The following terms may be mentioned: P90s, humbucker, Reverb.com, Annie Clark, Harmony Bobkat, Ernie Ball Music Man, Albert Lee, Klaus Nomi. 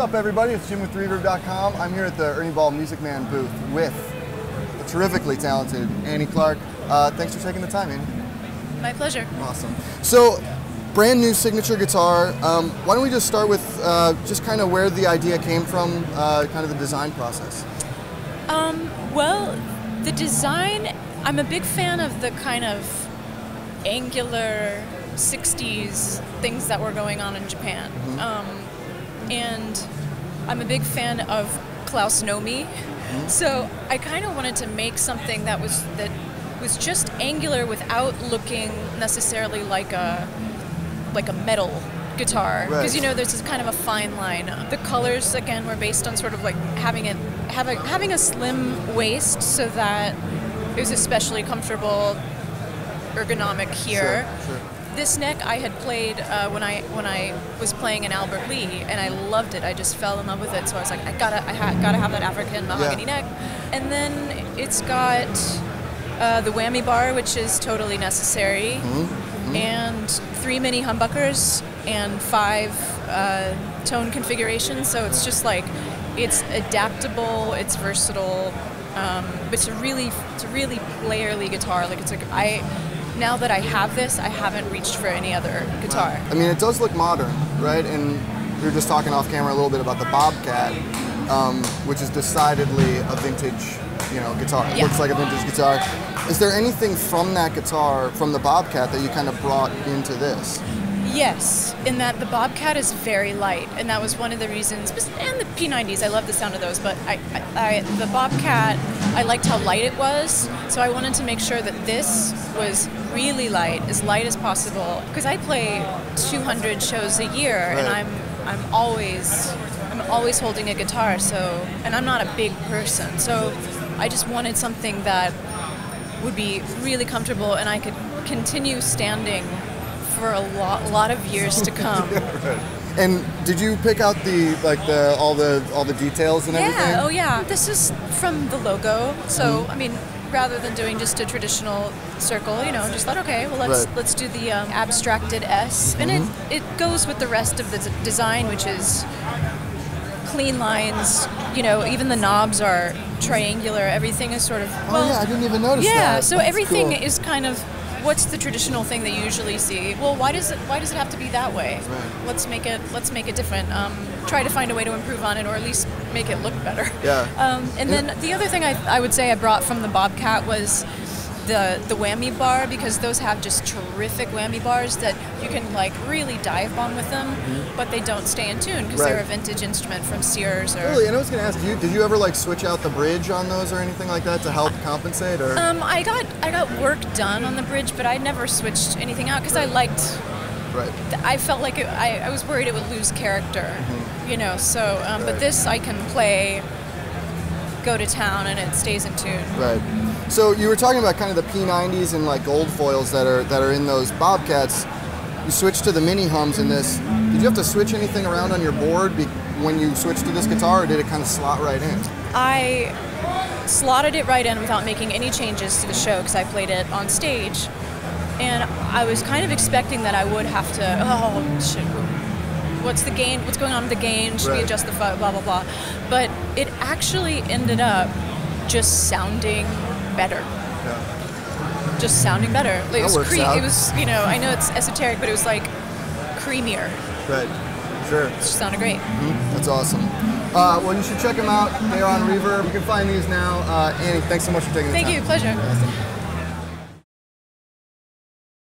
What's up, everybody? It's Jim with Reverb.com. I'm here at the Ernie Ball Music Man booth with the terrifically talented Annie Clark. Thanks for taking the time, Annie. My pleasure. Awesome. So, brand new signature guitar. Why don't we just start with just kind of where the idea came from, kind of the design process? Well, the design, I'm a big fan of the kind of angular 60s things that were going on in Japan. Mm-hmm. And I'm a big fan of Klaus Nomi. Mm-hmm. So I kind of wanted to make something that was just angular without looking necessarily like a metal guitar, because you know there's this kind of a fine line. The colors again were based on sort of like having a slim waist so that it was especially comfortable, ergonomic here. Sure, sure. This neck I had played when I was playing in Albert Lee, and I loved it. I just fell in love with it. So I was like, I gotta have that African mahogany neck. And then it's got the whammy bar, which is totally necessary, mm-hmm. and 3 mini humbuckers and 5 tone configurations. So it's just like it's adaptable, it's versatile. It's a really playerly guitar. Like it's like Now that I have this, I haven't reached for any other guitar. I mean, it does look modern, right? And we were just talking off camera a little bit about the Bobkat, which is decidedly a vintage, you know, guitar. Yeah. It looks like a vintage guitar. Is there anything from that guitar, from the Bobkat, that you kind of brought into this? Yes, in that the Bobkat is very light, and that was one of the reasons. And the P90s, I love the sound of those, but the Bobkat, I liked how light it was, so I wanted to make sure that this was really light, as light as possible. Because I play 200 shows a year, and I'm always holding a guitar. So, and I'm not a big person, so I just wanted something that would be really comfortable, and I could continue standing for a lot of years to come. And did you pick out all the details and everything? Yeah, oh yeah. This is from the logo. So, I mean, rather than doing just a traditional circle, you know, just thought, okay, well let's do the abstracted S. And mm-hmm. it goes with the rest of the design, which is clean lines, you know, even the knobs are triangular. Everything is sort of I didn't even notice that. Yeah, so that's everything cool. Is kind of what's the traditional thing that you usually see? Well, why does it have to be that way? Right. Let's make it different. Try to find a way to improve on it, or at least make it look better. Yeah. Then the other thing I would say I brought from the Bobkat was the whammy bar, because those have just terrific whammy bars that you can like really dive bomb with them, mm-hmm. but they don't stay in tune because they're a vintage instrument from Sears. Really, and I was going to ask you, did you ever like switch out the bridge on those or anything like that to help compensate? Or I got work done on the bridge, but I never switched anything out because I liked. Right. I felt like I was worried it would lose character, mm-hmm. you know. So, but this I can play, go to town, and it stays in tune. Right. So you were talking about kind of the P90s and like gold foils that are in those Bobkats. You switched to the mini hums in this. Did you have to switch anything around on your board when you switched to this guitar, or did it kind of slot right in? I slotted it right in without making any changes to the show because I played it on stage, and I was kind of expecting that I would have to. Oh shit! What's the gain? What's going on with the gain? Should we adjust the blah blah blah? But it actually ended up just sounding better. Yeah. Just sounding better. Like, it was, you know, I know it's esoteric, but it was like creamier. Right. Sure. It just sounded great. Mm-hmm. That's awesome. Well, you should check them out. They're on Reverb. You can find these now. Annie, thanks so much for taking the time. Thank you. Pleasure. Awesome.